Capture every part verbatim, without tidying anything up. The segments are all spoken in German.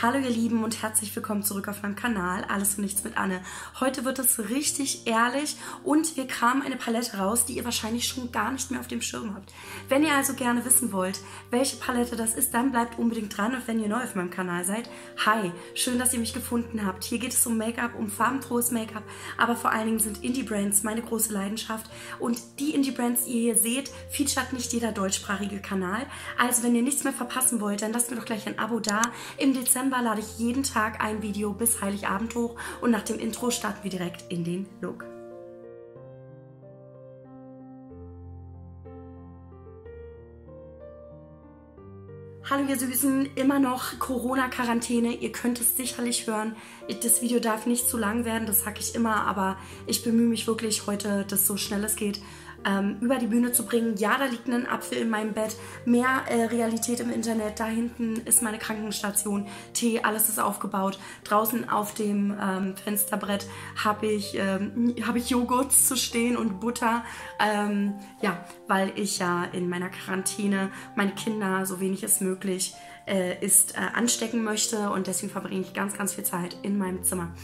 Hallo ihr Lieben und herzlich willkommen zurück auf meinem Kanal Alles und Nichts mit Anne. Heute wird es richtig ehrlich und wir kramen eine Palette raus, die ihr wahrscheinlich schon gar nicht mehr auf dem Schirm habt. Wenn ihr also gerne wissen wollt, welche Palette das ist, dann bleibt unbedingt dran und wenn ihr neu auf meinem Kanal seid, hi, schön, dass ihr mich gefunden habt. Hier geht es um Make-up, um farbenfrohes Make-up, aber vor allen Dingen sind Indie-Brands meine große Leidenschaft und die Indie-Brands, die ihr hier seht, featuret nicht jeder deutschsprachige Kanal. Also wenn ihr nichts mehr verpassen wollt, dann lasst mir doch gleich ein Abo da. Im Dezember lade ich jeden Tag ein Video bis Heiligabend hoch und nach dem Intro starten wir direkt in den Look. Hallo ihr Süßen, immer noch Corona-Quarantäne, ihr könnt es sicherlich hören, das Video darf nicht zu lang werden, das sag ich immer, aber ich bemühe mich wirklich heute, dass so schnell es geht, über die Bühne zu bringen. Ja, da liegt ein Apfel in meinem Bett, mehr äh, Realität im Internet, da hinten ist meine Krankenstation, Tee, alles ist aufgebaut. Draußen auf dem ähm, Fensterbrett habe ich, ähm, hab ich Joghurts zu stehen und Butter, ähm, ja, weil ich ja in meiner Quarantäne meine Kinder so wenig es möglich äh, ist äh, anstecken möchte und deswegen verbringe ich ganz, ganz viel Zeit in meinem Zimmer.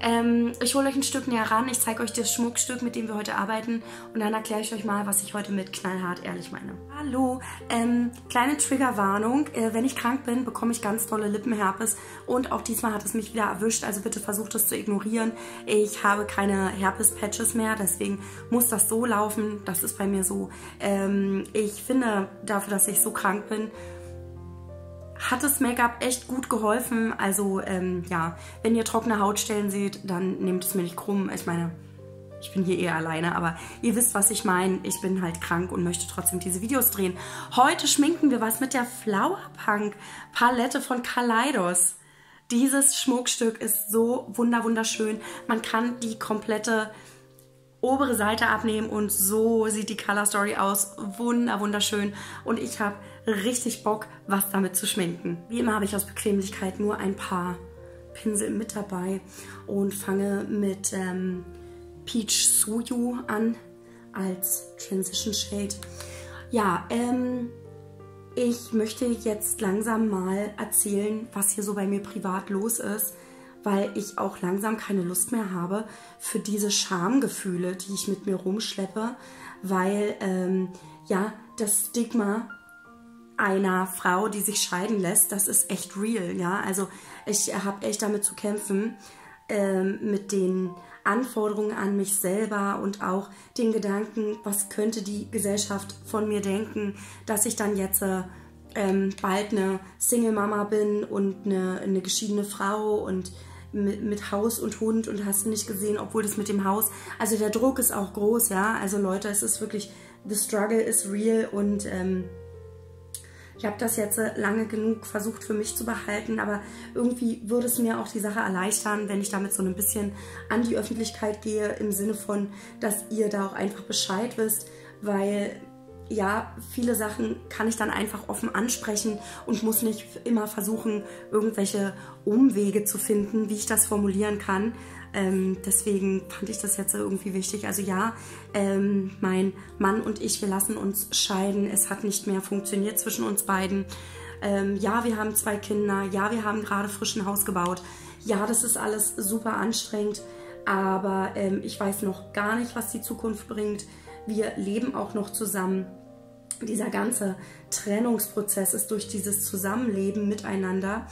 Ähm, ich hole euch ein Stück näher ran, ich zeige euch das Schmuckstück, mit dem wir heute arbeiten und dann erkläre ich euch mal, was ich heute mit knallhart ehrlich meine. Hallo, ähm, kleine Triggerwarnung, äh, wenn ich krank bin, bekomme ich ganz tolle Lippenherpes und auch diesmal hat es mich wieder erwischt, also bitte versucht es zu ignorieren. Ich habe keine Herpes-Patches mehr, deswegen muss das so laufen, das ist bei mir so. Ähm, ich finde, dafür, dass ich so krank bin, hat das Make-up echt gut geholfen. Also ähm, ja, wenn ihr trockene Hautstellen seht, dann nehmt es mir nicht krumm. Ich meine, ich bin hier eher alleine, aber ihr wisst, was ich meine. Ich bin halt krank und möchte trotzdem diese Videos drehen. Heute schminken wir was mit der Flower Punk Palette von Kaleidos. Dieses Schmuckstück ist so wunderschön. Man kann die komplette obere Seite abnehmen und so sieht die Color Story aus. Wunderschön. Und ich habe richtig Bock, was damit zu schminken. Wie immer habe ich aus Bequemlichkeit nur ein paar Pinsel mit dabei und fange mit ähm, Peach Suyu an als Transition Shade. Ja, ähm, ich möchte jetzt langsam mal erzählen, was hier so bei mir privat los ist, weil ich auch langsam keine Lust mehr habe für diese Schamgefühle, die ich mit mir rumschleppe, weil ähm, ja, das Stigma einer Frau, die sich scheiden lässt, das ist echt real, ja, also ich habe echt damit zu kämpfen, ähm, mit den Anforderungen an mich selber und auch den Gedanken, was könnte die Gesellschaft von mir denken, dass ich dann jetzt äh, ähm, bald eine Single-Mama bin und eine, eine geschiedene Frau und Mit, mit Haus und Hund und hast du nicht gesehen, obwohl das mit dem Haus, also der Druck ist auch groß, ja, also Leute, es ist wirklich, the struggle is real und ähm, ich habe das jetzt lange genug versucht für mich zu behalten, aber irgendwie würde es mir auch die Sache erleichtern, wenn ich damit so ein bisschen an die Öffentlichkeit gehe, im Sinne von, dass ihr da auch einfach Bescheid wisst, weil ja, viele Sachen kann ich dann einfach offen ansprechen und muss nicht immer versuchen, irgendwelche Umwege zu finden, wie ich das formulieren kann. Ähm, deswegen fand ich das jetzt irgendwie wichtig. Also ja, ähm, mein Mann und ich, wir lassen uns scheiden. Es hat nicht mehr funktioniert zwischen uns beiden. Ähm, ja, wir haben zwei Kinder. Ja, wir haben gerade frisch ein Haus gebaut. Ja, das ist alles super anstrengend. Aber ähm, ich weiß noch gar nicht, was die Zukunft bringt. Wir leben auch noch zusammen. Dieser ganze Trennungsprozess ist durch dieses Zusammenleben miteinander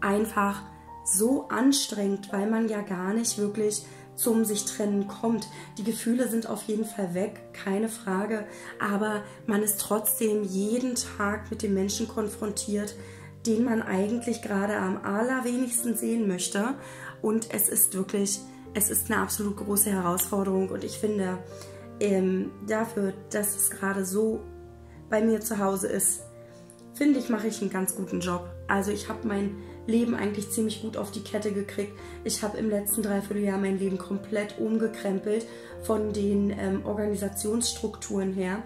einfach so anstrengend, weil man ja gar nicht wirklich zum sich trennen kommt. Die Gefühle sind auf jeden Fall weg, keine Frage, aber man ist trotzdem jeden Tag mit dem Menschen konfrontiert, den man eigentlich gerade am allerwenigsten sehen möchte und es ist wirklich, es ist eine absolut große Herausforderung und ich finde, Ähm, dafür, dass es gerade so bei mir zu Hause ist, finde ich, mache ich einen ganz guten Job. Also ich habe mein Leben eigentlich ziemlich gut auf die Kette gekriegt. Ich habe im letzten Dreivierteljahr mein Leben komplett umgekrempelt von den ähm, Organisationsstrukturen her.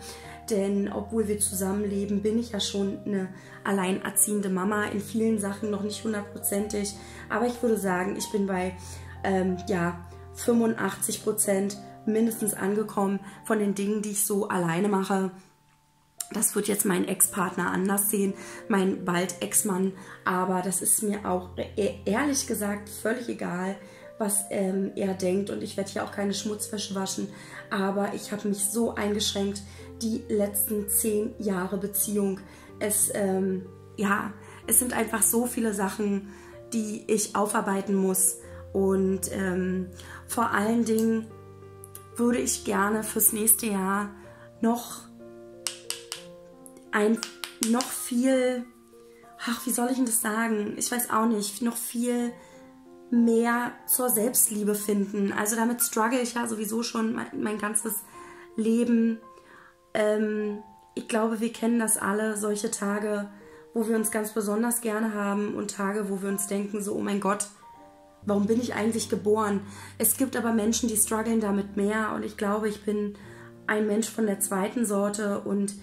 Denn obwohl wir zusammenleben, bin ich ja schon eine alleinerziehende Mama. In vielen Sachen noch nicht hundertprozentig. Aber ich würde sagen, ich bin bei ähm, ja, fünfundachtzig Prozent mindestens angekommen von den Dingen, die ich so alleine mache. Das wird jetzt mein Ex-Partner anders sehen, mein bald Ex-Mann, aber das ist mir auch ehrlich gesagt völlig egal, was ähm, er denkt, und ich werde hier auch keine Schmutzwäsche waschen, aber ich habe mich so eingeschränkt, die letzten zehn Jahre Beziehung. Es, ähm, ja, es sind einfach so viele Sachen, die ich aufarbeiten muss, und ähm, vor allen Dingen würde ich gerne fürs nächste Jahr noch ein, noch viel, ach, wie soll ich denn das sagen? Ich weiß auch nicht, noch viel mehr zur Selbstliebe finden. Also damit struggle ich ja sowieso schon mein, mein ganzes Leben. Ähm, ich glaube, wir kennen das alle, solche Tage, wo wir uns ganz besonders gerne haben und Tage, wo wir uns denken, so, oh mein Gott, warum bin ich eigentlich geboren? Es gibt aber Menschen, die strugglen damit mehr, und ich glaube, ich bin ein Mensch von der zweiten Sorte, und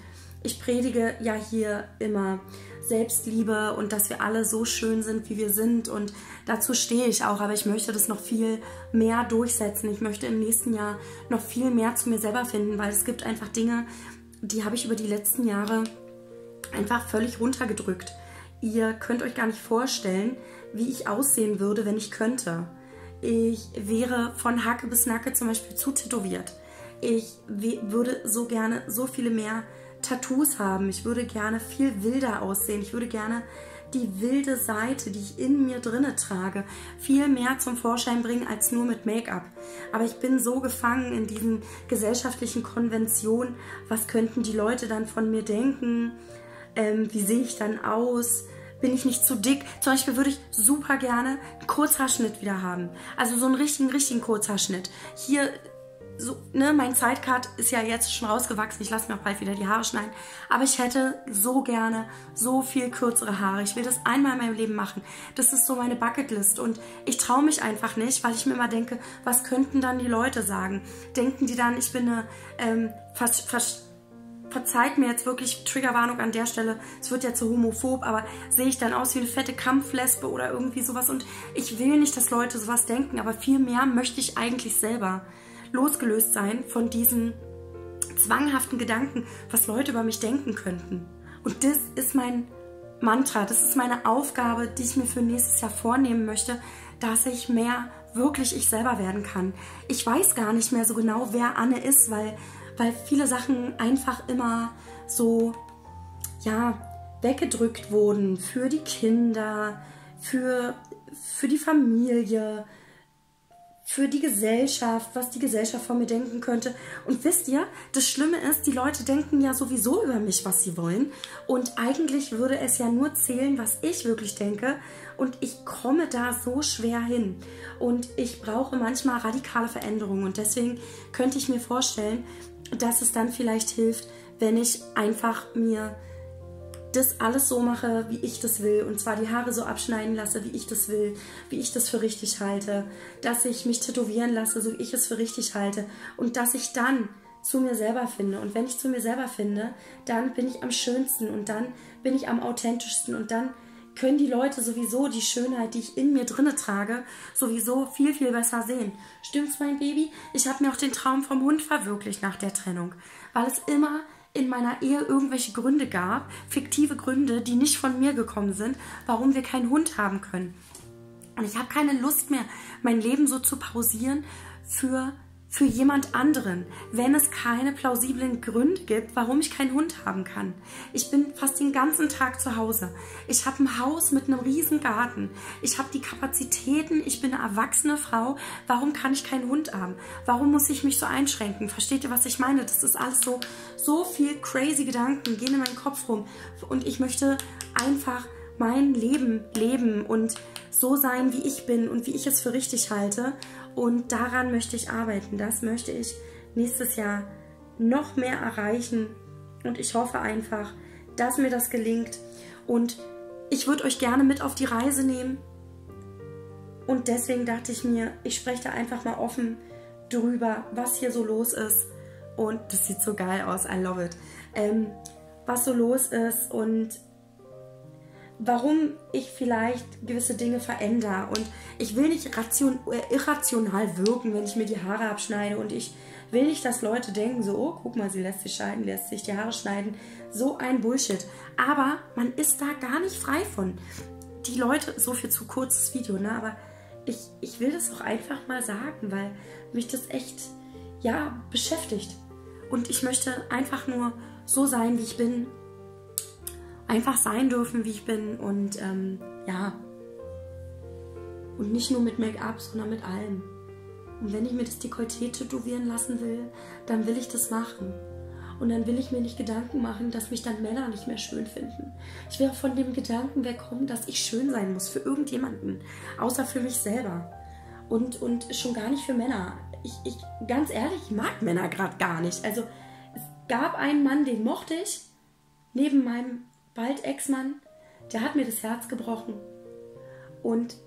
ich predige ja hier immer Selbstliebe und dass wir alle so schön sind, wie wir sind, und dazu stehe ich auch, aber ich möchte das noch viel mehr durchsetzen. Ich möchte im nächsten Jahr noch viel mehr zu mir selber finden, weil es gibt einfach Dinge, die habe ich über die letzten Jahre einfach völlig runtergedrückt. Ihr könnt euch gar nicht vorstellen, wie ich aussehen würde, wenn ich könnte. Ich wäre von Hacke bis Nacke zum Beispiel zu tätowiert. Ich würde so gerne so viele mehr Tattoos haben. Ich würde gerne viel wilder aussehen. Ich würde gerne die wilde Seite, die ich in mir drinne trage, viel mehr zum Vorschein bringen als nur mit Make-up. Aber ich bin so gefangen in diesen gesellschaftlichen Konventionen. Was könnten die Leute dann von mir denken? Ähm, wie sehe ich dann aus? Bin ich nicht zu dick? Zum Beispiel würde ich super gerne einen Kurzhaarschnitt wieder haben. Also so einen richtigen, richtigen Kurzhaarschnitt. Hier, so, ne, mein Sidecut ist ja jetzt schon rausgewachsen. Ich lasse mir auch bald wieder die Haare schneiden. Aber ich hätte so gerne so viel kürzere Haare. Ich will das einmal in meinem Leben machen. Das ist so meine Bucketlist. Und ich traue mich einfach nicht, weil ich mir immer denke, was könnten dann die Leute sagen? Denken die dann, ich bin eine ähm, fast, fast verzeiht mir jetzt wirklich, Triggerwarnung an der Stelle, es wird ja zu homophob, aber sehe ich dann aus wie eine fette Kampflesbe oder irgendwie sowas, und ich will nicht, dass Leute sowas denken, aber viel mehr möchte ich eigentlich selber losgelöst sein von diesen zwanghaften Gedanken, was Leute über mich denken könnten. Und das ist mein Mantra, das ist meine Aufgabe, die ich mir für nächstes Jahr vornehmen möchte, dass ich mehr wirklich ich selber werden kann. Ich weiß gar nicht mehr so genau, wer Anne ist, weil weil viele Sachen einfach immer so, ja, weggedrückt wurden für die Kinder, für, für die Familie, für die Gesellschaft, was die Gesellschaft von mir denken könnte. Und wisst ihr, das Schlimme ist, die Leute denken ja sowieso über mich, was sie wollen. Und eigentlich würde es ja nur zählen, was ich wirklich denke. Und ich komme da so schwer hin. Und ich brauche manchmal radikale Veränderungen. Und deswegen könnte ich mir vorstellen, dass es dann vielleicht hilft, wenn ich einfach mir das alles so mache, wie ich das will, und zwar die Haare so abschneiden lasse, wie ich das will, wie ich das für richtig halte, dass ich mich tätowieren lasse, so wie ich es für richtig halte, und dass ich dann zu mir selber finde. Und wenn ich zu mir selber finde, dann bin ich am schönsten, und dann bin ich am authentischsten, und dann können die Leute sowieso die Schönheit, die ich in mir drinne trage, sowieso viel, viel besser sehen. Stimmt's, mein Baby? Ich habe mir auch den Traum vom Hund verwirklicht nach der Trennung, weil es immer in meiner Ehe irgendwelche Gründe gab, fiktive Gründe, die nicht von mir gekommen sind, warum wir keinen Hund haben können. Und ich habe keine Lust mehr, mein Leben so zu pausieren für, für jemand anderen, wenn es keine plausiblen Gründe gibt, warum ich keinen Hund haben kann. Ich bin fast den ganzen Tag zu Hause. Ich habe ein Haus mit einem riesen Garten. Ich habe die Kapazitäten, ich bin eine erwachsene Frau. Warum kann ich keinen Hund haben? Warum muss ich mich so einschränken? Versteht ihr, was ich meine? Das ist alles so, so viel crazy Gedanken gehen in meinen Kopf rum. Und ich möchte einfach mein Leben leben und so sein, wie ich bin und wie ich es für richtig halte. Und daran möchte ich arbeiten. Das möchte ich nächstes Jahr noch mehr erreichen. Und ich hoffe einfach, dass mir das gelingt. Und ich würde euch gerne mit auf die Reise nehmen. Und deswegen dachte ich mir, ich spreche da einfach mal offen drüber, was hier so los ist. Und das sieht so geil aus. I love it. Ähm, was so los ist und warum ich vielleicht gewisse Dinge verändere, und ich will nicht ration, äh, irrational wirken, wenn ich mir die Haare abschneide, und ich will nicht, dass Leute denken so, oh, guck mal, sie lässt sich scheiden, lässt sich die Haare schneiden, so ein Bullshit. Aber man ist da gar nicht frei von. Die Leute, so viel zu kurzes Video, ne? Aber ich, ich will das auch einfach mal sagen, weil mich das echt, ja, beschäftigt. Und ich möchte einfach nur so sein, wie ich bin. Einfach sein dürfen, wie ich bin. Und ähm, ja. Und nicht nur mit Make-up, sondern mit allem. Und wenn ich mir das Dekolleté tätowieren lassen will, dann will ich das machen. Und dann will ich mir nicht Gedanken machen, dass mich dann Männer nicht mehr schön finden. Ich will auch von dem Gedanken wegkommen, dass ich schön sein muss für irgendjemanden. Außer für mich selber. Und, und schon gar nicht für Männer. Ich, ich, ganz ehrlich, ich mag Männer gerade gar nicht. Also es gab einen Mann, den mochte ich, neben meinem bald Ex-Mann. Der hat mir das Herz gebrochen. Und...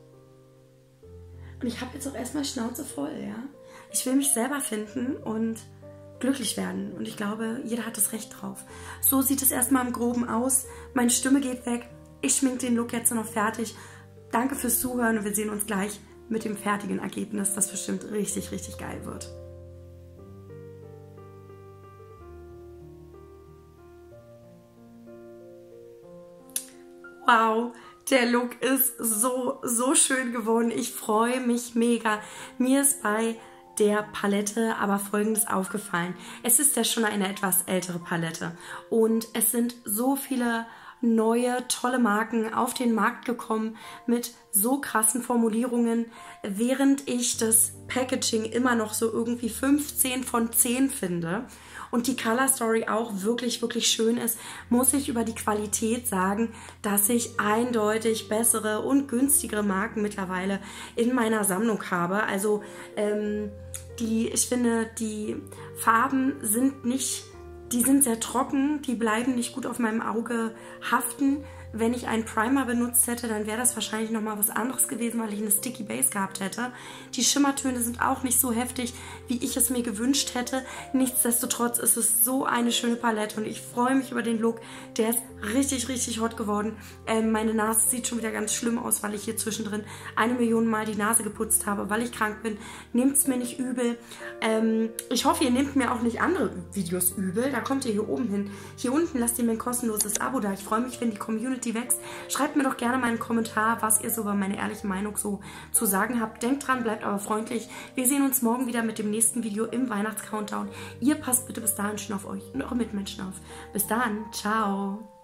Und ich habe jetzt auch erstmal Schnauze voll, ja. Ich will mich selber finden und glücklich werden. Und ich glaube, jeder hat das Recht drauf. So sieht es erstmal im Groben aus. Meine Stimme geht weg. Ich schminke den Look jetzt noch fertig. Danke fürs Zuhören und wir sehen uns gleich mit dem fertigen Ergebnis, das bestimmt richtig, richtig geil wird. Wow! Der Look ist so, so schön geworden. Ich freue mich mega. Mir ist bei der Palette aber Folgendes aufgefallen. Es ist ja schon eine etwas ältere Palette. Und es sind so viele neue, tolle Marken auf den Markt gekommen mit so krassen Formulierungen, während ich das Packaging immer noch so irgendwie fünfzehn von zehn finde. Und die Color Story auch wirklich, wirklich schön ist, muss ich über die Qualität sagen, dass ich eindeutig bessere und günstigere Marken mittlerweile in meiner Sammlung habe. Also ähm, die, ich finde, die Farben sind nicht, die sind sehr trocken, die bleiben nicht gut auf meinem Auge haften. Wenn ich einen Primer benutzt hätte, dann wäre das wahrscheinlich nochmal was anderes gewesen, weil ich eine Sticky Base gehabt hätte. Die Schimmertöne sind auch nicht so heftig, wie ich es mir gewünscht hätte. Nichtsdestotrotz ist es so eine schöne Palette und ich freue mich über den Look. Der ist richtig, richtig hot geworden. Ähm, meine Nase sieht schon wieder ganz schlimm aus, weil ich hier zwischendrin eine Million Mal die Nase geputzt habe, weil ich krank bin. Nehmt es mir nicht übel. Ähm, ich hoffe, ihr nehmt mir auch nicht andere Videos übel. Da kommt ihr hier oben hin. Hier unten lasst ihr mir ein kostenloses Abo da. Ich freue mich, wenn die Community die wächst. Schreibt mir doch gerne mal einen Kommentar, was ihr so über meine ehrliche Meinung so zu sagen habt. Denkt dran, bleibt aber freundlich. Wir sehen uns morgen wieder mit dem nächsten Video im Weihnachts-Countdown. Ihr passt bitte bis dahin schon auf euch und eure Mitmenschen auf. Bis dann, ciao!